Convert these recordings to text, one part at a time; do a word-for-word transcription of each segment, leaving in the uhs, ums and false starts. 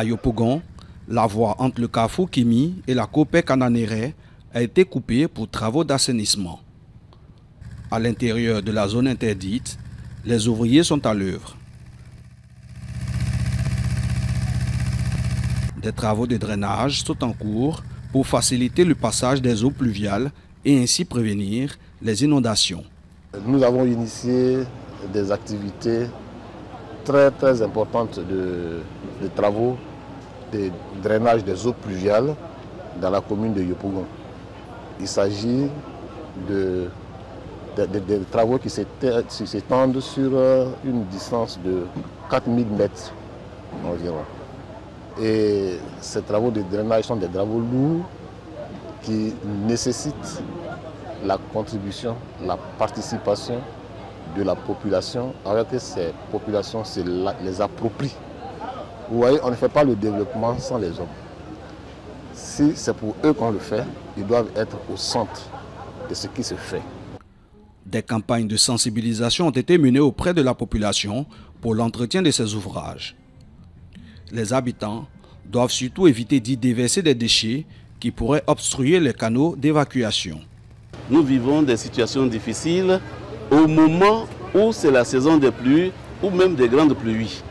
À Yopougon, la voie entre le carrefour Kimi et la Copé Cananéré a été coupée pour travaux d'assainissement. À l'intérieur de la zone interdite, les ouvriers sont à l'œuvre. Des travaux de drainage sont en cours pour faciliter le passage des eaux pluviales et ainsi prévenir les inondations. Nous avons initié des activités très très importantes de, de travaux de drainage des eaux pluviales dans la commune de Yopougon. Il s'agit de, de, de, de travaux qui s'étendent sur une distance de quatre mille mètres environ. Et ces travaux de drainage sont des travaux lourds qui nécessitent la contribution, la participation de la population, alors que ces populations se les approprient. Vous voyez, on ne fait pas le développement sans les hommes. Si c'est pour eux qu'on le fait, ils doivent être au centre de ce qui se fait. Des campagnes de sensibilisation ont été menées auprès de la population pour l'entretien de ces ouvrages. Les habitants doivent surtout éviter d'y déverser des déchets qui pourraient obstruer les canaux d'évacuation. Nous vivons des situations difficiles au moment où c'est la saison des pluies ou même des grandes pluies.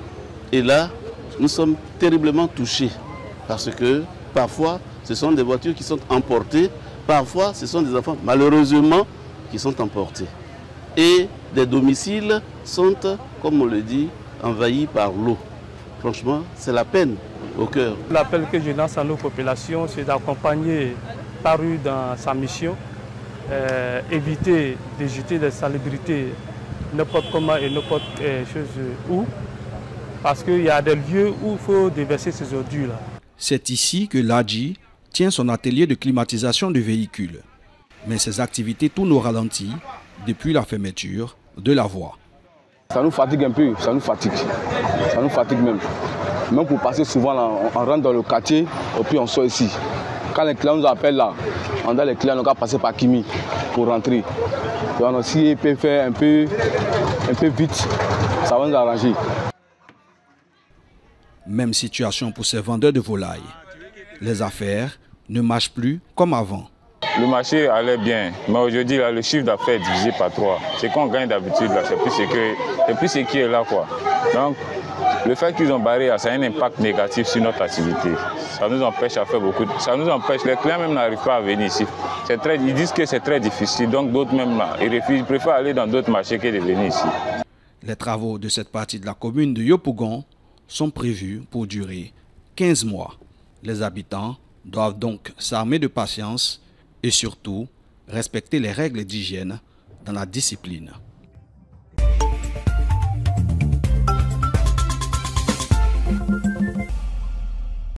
Et là, nous sommes terriblement touchés parce que parfois, ce sont des voitures qui sont emportées, parfois, ce sont des enfants, malheureusement, qui sont emportés. Et des domiciles sont, comme on le dit, envahis par l'eau. Franchement, c'est la peine au cœur. L'appel que je lance à nos populations, c'est d'accompagner Paru dans sa mission, euh, éviter de jeter des salubrités n'importe comment et n'importe euh, chose où, parce qu'il y a des lieux où il faut déverser ces ordures-là. C'est ici que l'A D J tient son atelier de climatisation de véhicules. Mais ses activités tournent au ralenti depuis la fermeture de la voie. Ça nous fatigue un peu, ça nous fatigue, ça nous fatigue même. Même pour passer souvent, là, on, on rentre dans le quartier et puis on sort ici. Quand les clients nous appellent là, on a les clients, on a passé par Kimi pour rentrer. Et on aussi peut faire un peu, un peu vite, ça va nous arranger. Même situation pour ces vendeurs de volailles. Les affaires ne marchent plus comme avant. Le marché allait bien, mais aujourd'hui, le chiffre d'affaires est divisé par trois. C'est qu'on gagne d'habitude, c'est plus ce qui est, qui est là, quoi. Donc, le fait qu'ils ont barré, ça a un impact négatif sur notre activité. Ça nous empêche à faire beaucoup. De... Ça nous empêche, les clients même n'arrivent pas à venir ici. Très... Ils disent que c'est très difficile, donc d'autres même, ils refusent, ils préfèrent aller dans d'autres marchés que de venir ici. Les travaux de cette partie de la commune de Yopougon sont prévus pour durer quinze mois. Les habitants doivent donc s'armer de patience et surtout, respecter les règles d'hygiène dans la discipline.